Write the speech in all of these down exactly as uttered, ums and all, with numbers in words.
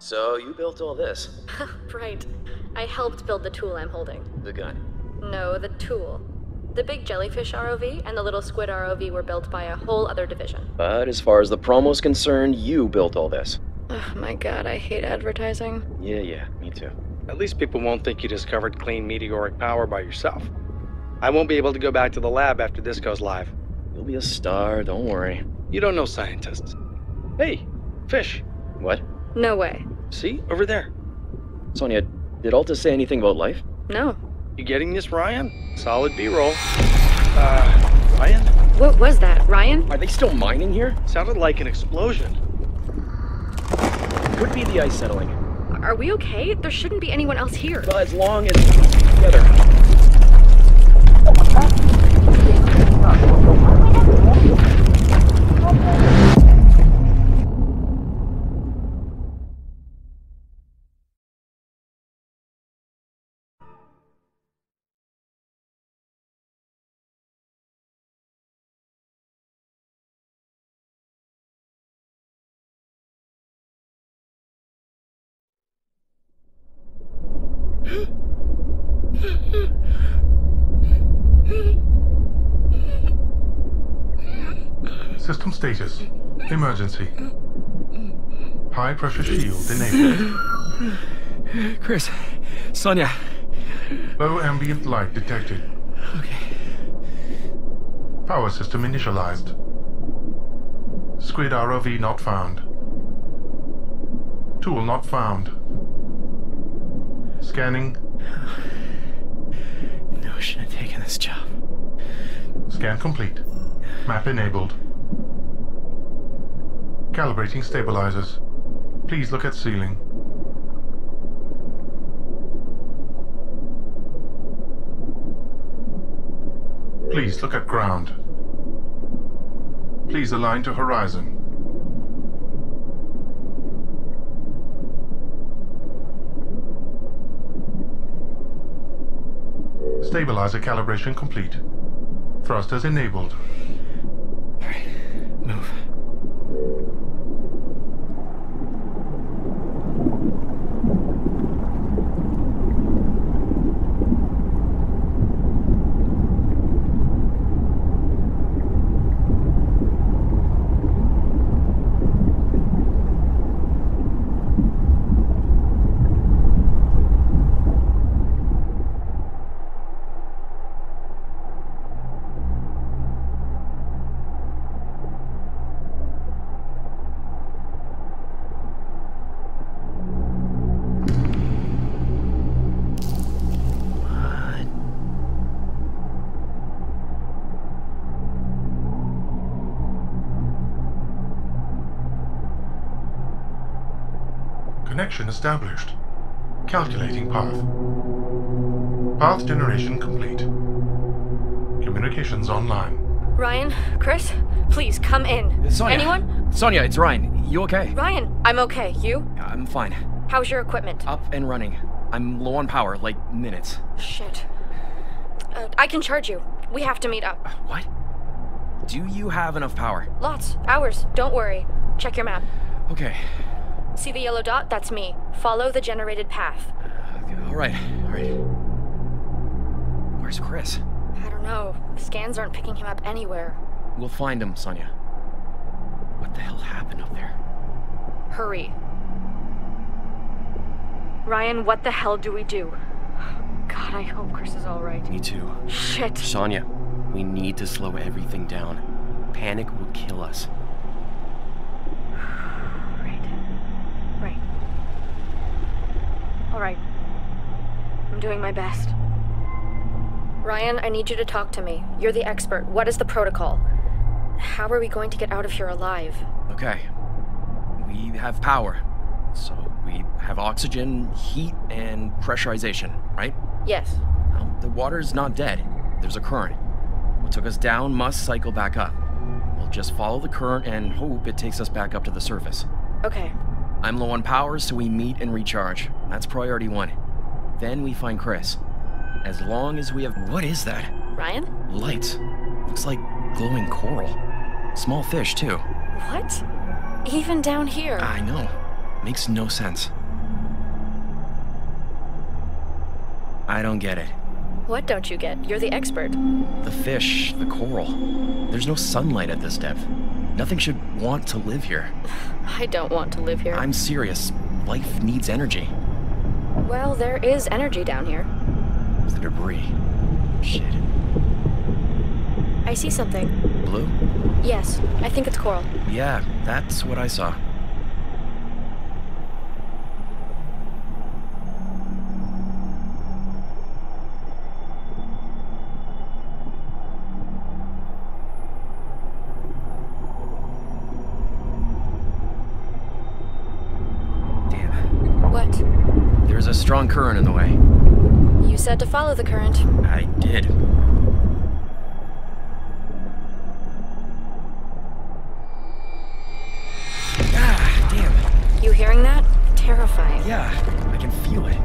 So you built all this? Right. I helped build the tool I'm holding. The gun? No, the tool. The big jellyfish R O V and the little squid R O V were built by a whole other division. But as far as the promo's concerned, you built all this. Oh my god, I hate advertising. Yeah, yeah, me too. At least people won't think you discovered clean meteoric power by yourself. I won't be able to go back to the lab after this goes live. You'll be a star, don't worry. You don't know scientists. Hey, fish. What? No way. See? Over there. Sonia, did Alta say anything about life? No. You getting this, Ryan? Solid B-roll. Uh, Ryan? What was that, Ryan? Are they still mining here? Sounded like an explosion. Could be the ice settling. Are we okay? There shouldn't be anyone else here. Well, as long as we're together. System status. Emergency. High pressure shield enabled. Chris. Sonia. Low ambient light detected. Okay. Power system initialized. Squid R O V not found. Tool not found. Scanning. No, I shouldn't have taken this job. Scan complete. Map enabled. Calibrating stabilizers. Please look at ceiling. Please look at ground. Please align to horizon. Stabilizer calibration complete. Thrusters enabled. All right, move. Connection established. Calculating path. Path generation complete. Communications online. Ryan, Chris, please come in. Sonia. Anyone? Sonia, it's Ryan. You okay? Ryan, I'm okay. You? I'm fine. How's your equipment? Up and running. I'm low on power, like minutes. Shit. Uh, I can charge you. We have to meet up. Uh, what? Do you have enough power? Lots. Hours. Don't worry. Check your map. Okay. See the yellow dot? That's me. Follow the generated path. Uh, all right, all right. Where's Chris? I don't know. Scans aren't picking him up anywhere. We'll find him, Sonia. What the hell happened up there? Hurry. Ryan, what the hell do we do? God, I hope Chris is all right. Me too. Shit. Sonia, we need to slow everything down. Panic will kill us. All right. I'm doing my best. Ryan, I need you to talk to me. You're the expert. What is the protocol? How are we going to get out of here alive? Okay. We have power. So we have oxygen, heat, and pressurization, right? Yes. Well, the water's not dead. There's a current. What took us down must cycle back up. We'll just follow the current and hope it takes us back up to the surface. Okay. I'm low on power, so we meet and recharge. That's priority one. Then we find Chris. As long as we have... What is that? Ryan? Lights. Looks like glowing coral. Small fish, too. What? Even down here? I know. Makes no sense. I don't get it. What don't you get? You're the expert. The fish, the coral. There's no sunlight at this depth. Nothing should want to live here. I don't want to live here. I'm serious. Life needs energy. Well, there is energy down here. It's the debris. Shit. I see something. Blue? Yes, I think it's coral. Yeah, that's what I saw. Strong current in the way. You said to follow the current. I did. Ah, damn. You hearing that? Terrifying. Yeah, I can feel it.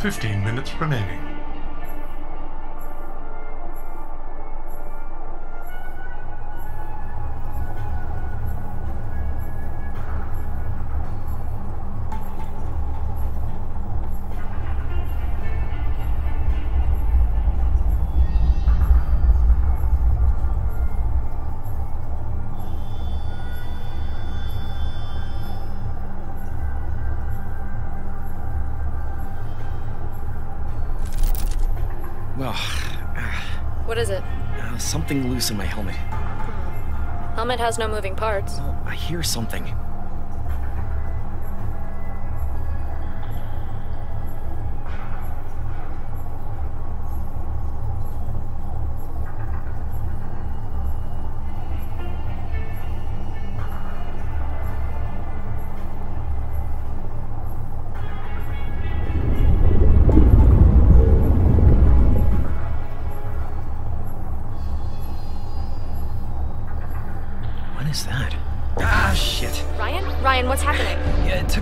Fifteen minutes remaining. Something loose in my helmet. Helmet has no moving parts. Well, I hear something.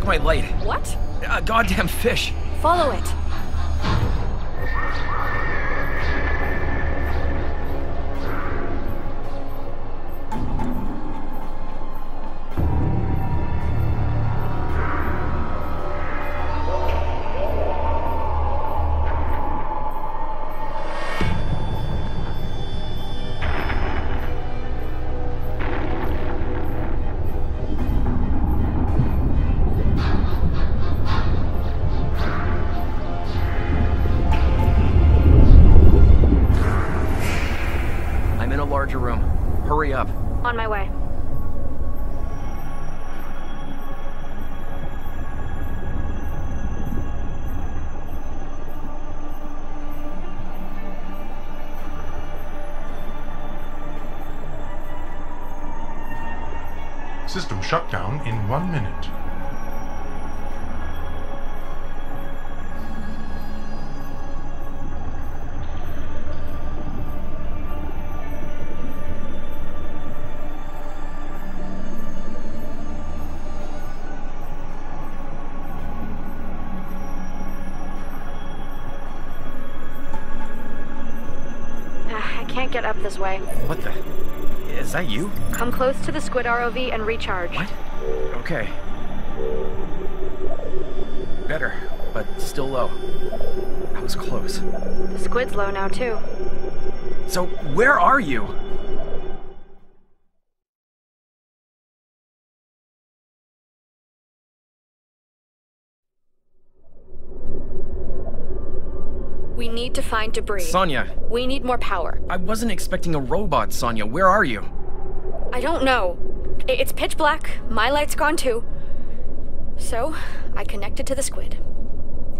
My light. What? A goddamn fish. Follow it. System shutdown in one minute. Ah, I can't get up this way. What the? Is that you? Come close to the squid R O V and recharge. What? Okay. Better, but still low. That was close. The squid's low now, too. So, where are you? We need to find debris. Sonia! We need more power. I wasn't expecting a robot, Sonia. Where are you? I don't know. It's pitch black. My light's gone too. So, I connected to the squid.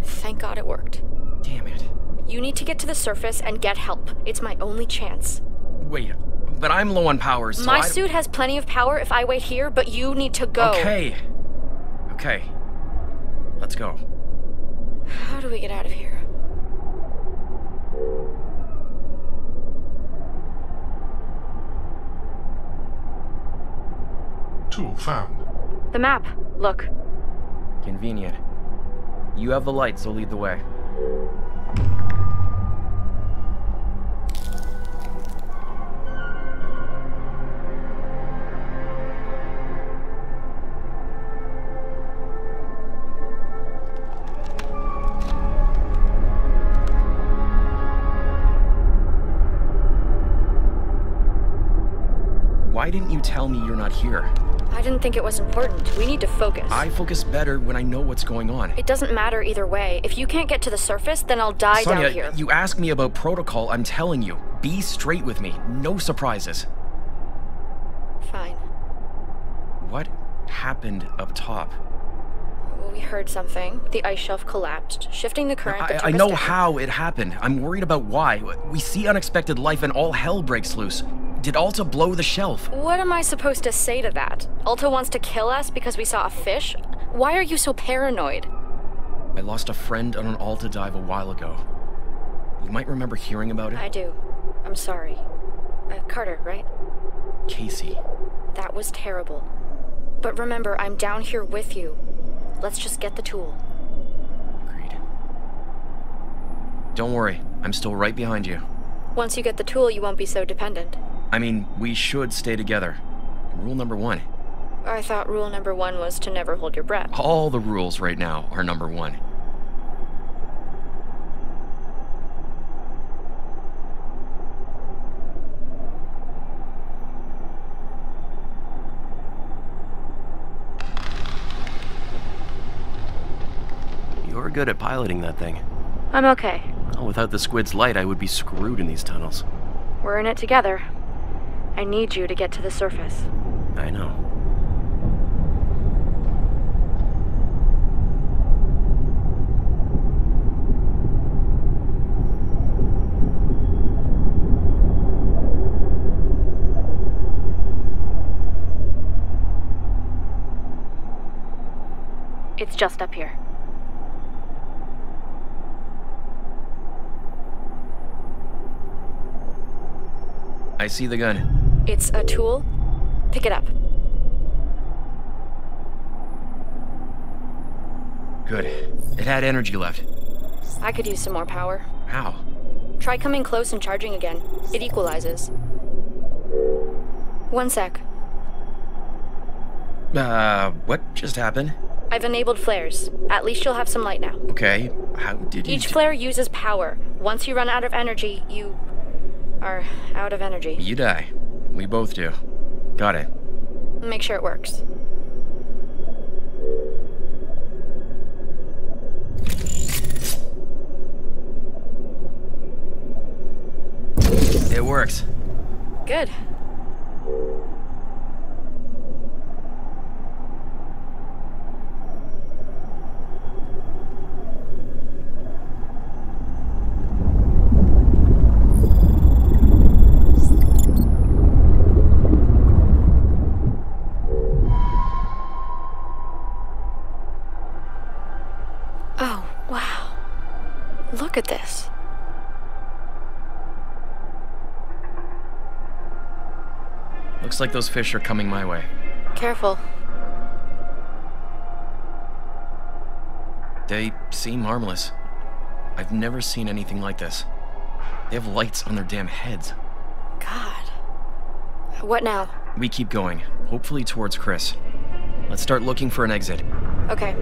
Thank God it worked. Damn it. You need to get to the surface and get help. It's my only chance. Wait, but I'm low on power, so My I... suit has plenty of power if I wait here, but you need to go. Okay. Okay. Let's go. How do we get out of here? Found. The map. Look. Convenient. You have the light, so lead the way. Why didn't you tell me you're not here? I didn't think it was important. We need to focus. I focus better when I know what's going on. It doesn't matter either way. If you can't get to the surface, then I'll die Sonia, down here. You asked me about protocol. I'm telling you. Be straight with me. No surprises. Fine. What happened up top? We heard something. The ice shelf collapsed, shifting the current. I, I know down. How it happened. I'm worried about why. We see unexpected life and all hell breaks loose. Did Alta blow the shelf? What am I supposed to say to that? Alta wants to kill us because we saw a fish? Why are you so paranoid? I lost a friend on an Alta dive a while ago. You might remember hearing about it. I do. I'm sorry. Uh, Carter, right? Casey. That was terrible. But remember, I'm down here with you. Let's just get the tool. Agreed. Don't worry. I'm still right behind you. Once you get the tool, you won't be so dependent. I mean, we should stay together. Rule number one. I thought rule number one was to never hold your breath. All the rules right now are number one. You're good at piloting that thing. I'm okay. Well, without the squid's light, I would be screwed in these tunnels. We're in it together. I need you to get to the surface. I know. It's just up here. I see the gun. It's a tool. Pick it up. Good. It had energy left. I could use some more power. How? Try coming close and charging again. It equalizes. One sec. Uh, what just happened? I've enabled flares. At least you'll have some light now. Okay. How did you... Each flare uses power. Once you run out of energy, you are out of energy. You die. We both do. Got it. Make sure it works. It works. Good. Look at this. Looks like those fish are coming my way. Careful. They seem harmless. I've never seen anything like this. They have lights on their damn heads. God. What now? We keep going, hopefully towards Chris. Let's start looking for an exit. Okay.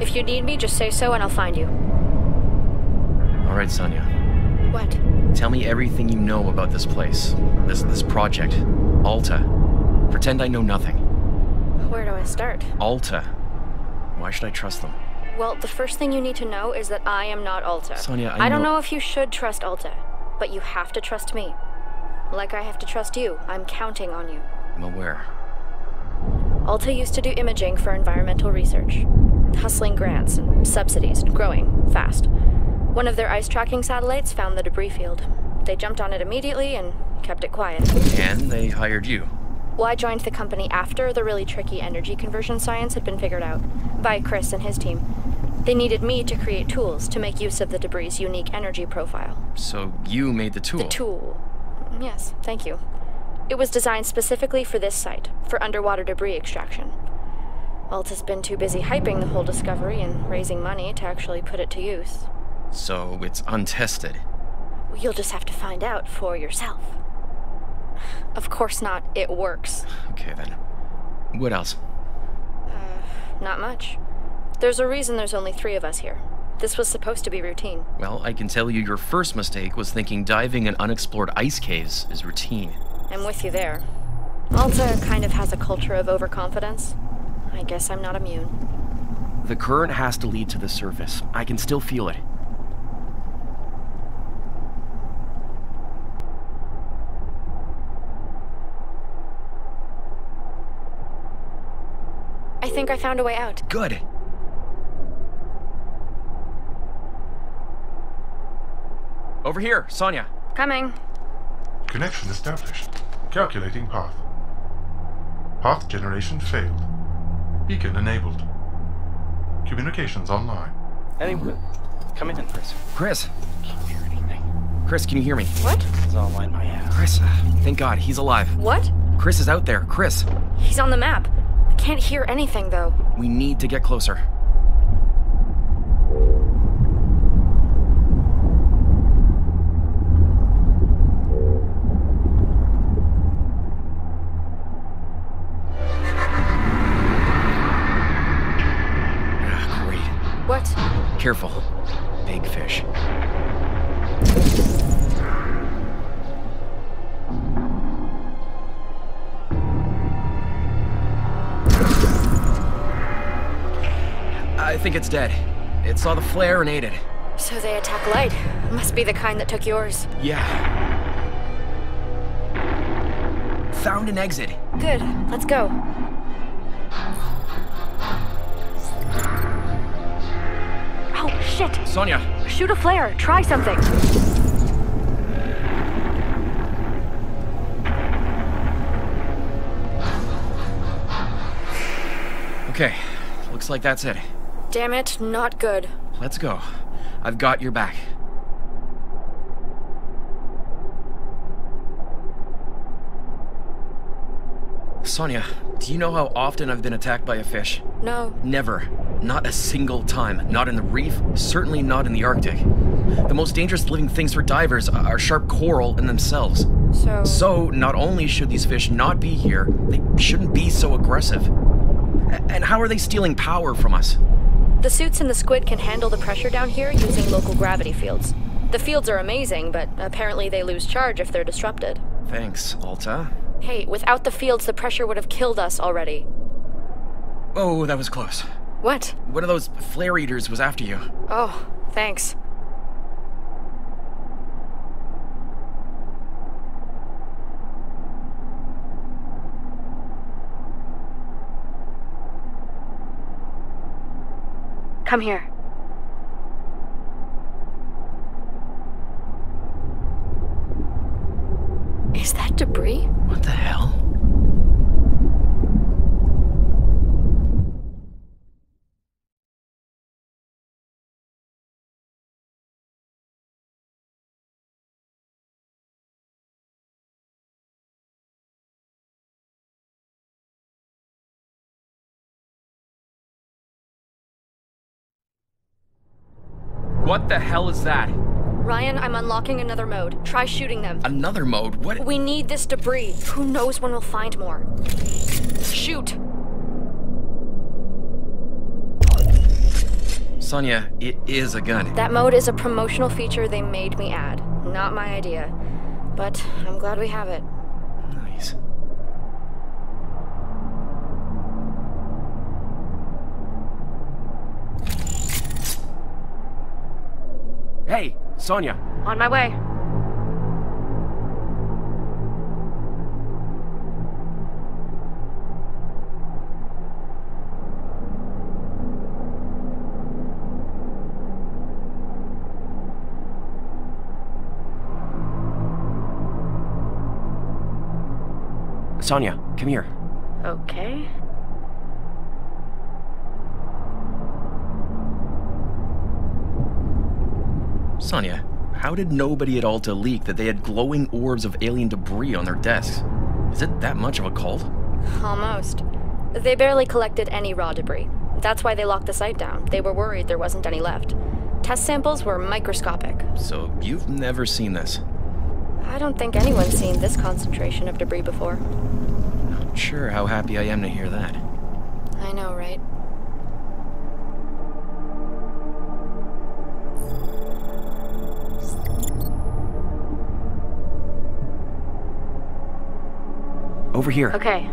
If you need me, just say so and I'll find you. All right, Sonia. What? Tell me everything you know about this place, this this project, Alta. Pretend I know nothing. Where do I start? Alta. Why should I trust them? Well, the first thing you need to know is that I am not Alta. Sonia, I, I know... don't know if you should trust Alta, but you have to trust me. Like I have to trust you, I'm counting on you. I'm aware. Alta used to do imaging for environmental research, hustling grants and subsidies and growing fast. One of their ice tracking satellites found the debris field. They jumped on it immediately and kept it quiet. And they hired you. Well, I joined the company after the really tricky energy conversion science had been figured out by Chris and his team. They needed me to create tools to make use of the debris' unique energy profile. So you made the tool? The tool. Yes, thank you. It was designed specifically for this site, for underwater debris extraction. Alta's been too busy hyping the whole discovery and raising money to actually put it to use. So it's untested? Well, you'll just have to find out for yourself. Of course not. It works. Okay, then. What else? Uh, not much. There's a reason there's only three of us here. This was supposed to be routine. Well, I can tell you your first mistake was thinking diving in unexplored ice caves is routine. I'm with you there. Alta kind of has a culture of overconfidence. I guess I'm not immune. The current has to lead to the surface. I can still feel it. I think I found a way out. Good. Over here, Sonia. Coming. Connection established. Calculating path. Path generation failed. Beacon enabled. Communications online. Anyone? Come in, Chris. Chris. Can't hear anything. Chris, can you hear me? What? It's online by now. Chris, thank God, he's alive. What? Chris is out there. Chris. He's on the map. I can't hear anything though. We need to get closer. Careful. Big fish. I think it's dead. It saw the flare and ate it. So they attack light. It must be the kind that took yours. Yeah. Found an exit. Good. Let's go. Shit. Sonia! Shoot a flare! Try something! Okay, looks like that's it. Damn it, not good. Let's go. I've got your back. Sonia, do you know how often I've been attacked by a fish? No. Never. Not a single time. Not in the reef, certainly not in the Arctic. The most dangerous living things for divers are sharp coral and themselves. So... So, not only should these fish not be here, they shouldn't be so aggressive. And how are they stealing power from us? The suits and the squid can handle the pressure down here using local gravity fields. The fields are amazing, but apparently they lose charge if they're disrupted. Thanks, Alta. Hey, without the fields, the pressure would have killed us already. Oh, that was close. What? One of those flare eaters was after you. Oh, thanks. Come here. Is that debris? What the hell? What the hell is that? Ryan, I'm unlocking another mode. Try shooting them. Another mode? What? We need this debris. Who knows when we'll find more. Shoot! Sonia, it is a gun. That mode is a promotional feature they made me add. Not my idea. But I'm glad we have it. Nice. Hey, Sonia. On my way. Sonia, come here. Okay. Sonia, how did nobody at Alta leak that they had glowing orbs of alien debris on their desks? Is it that much of a cult? Almost. They barely collected any raw debris. That's why they locked the site down. They were worried there wasn't any left. Test samples were microscopic. So you've never seen this? I don't think anyone's seen this concentration of debris before. Not sure how happy I am to hear that. I know, right? Over here. Okay.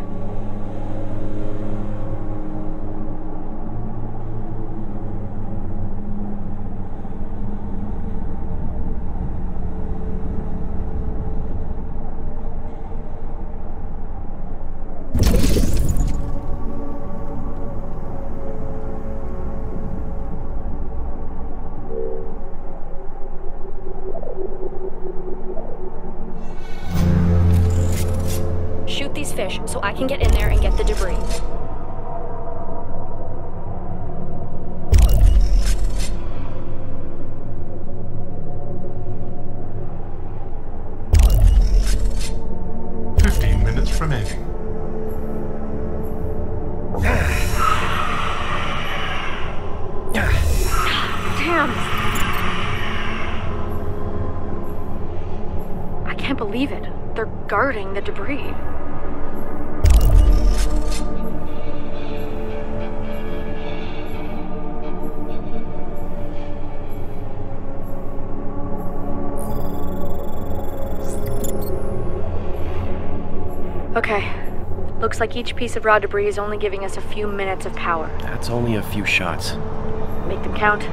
So I can get in there and get the debris. Fifteen minutes remaining. Damn! I can't believe it. They're guarding the debris. Okay. Looks like each piece of raw debris is only giving us a few minutes of power. That's only a few shots. Make them count.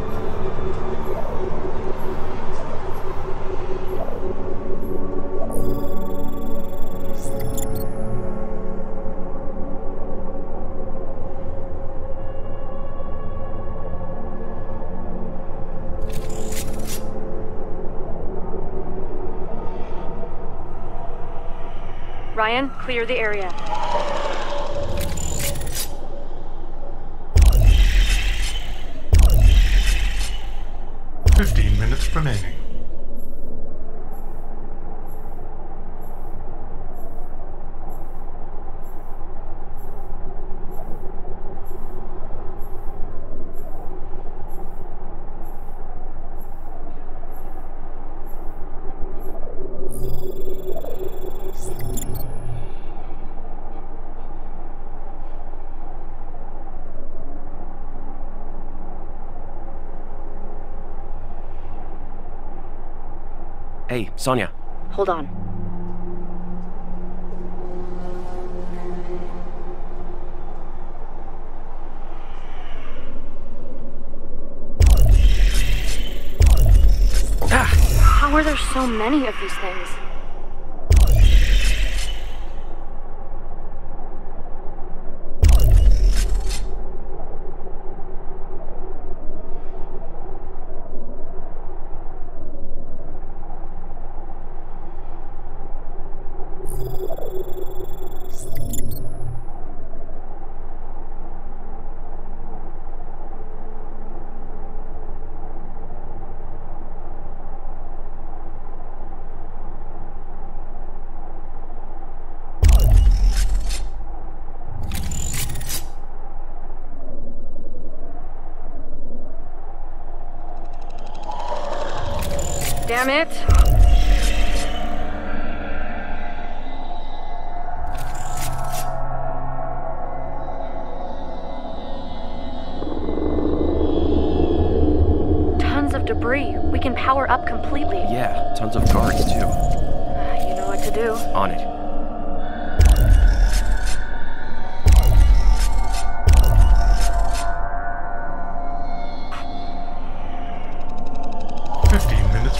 Ryan, clear the area. Fifteen minutes remaining. Hey, Sonia. Hold on. Ah. How are there so many of these things? Damn it! Tons of debris. We can power up completely. Yeah, tons of guards too. Uh, you know what to do. On it.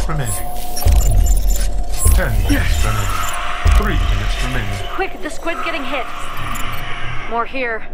Remaining. Ten minutes remaining. Three minutes remaining. Quick, the squid's getting hit. More here.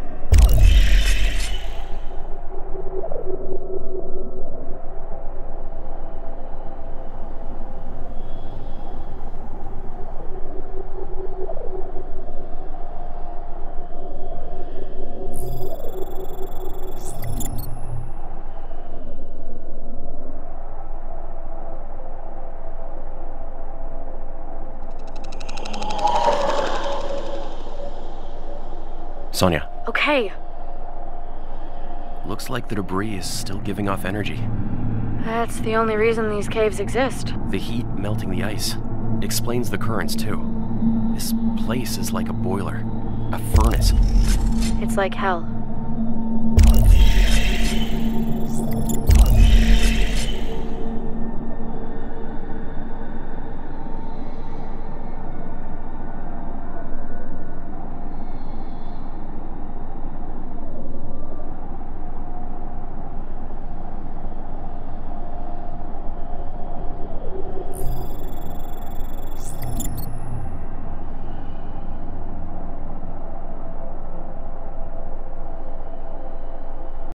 Sonia. okay. Looks like the debris is still giving off energy. That's the only reason these caves exist. The heat melting the ice explains the currents, too. This place is like a boiler, a furnace. It's like hell.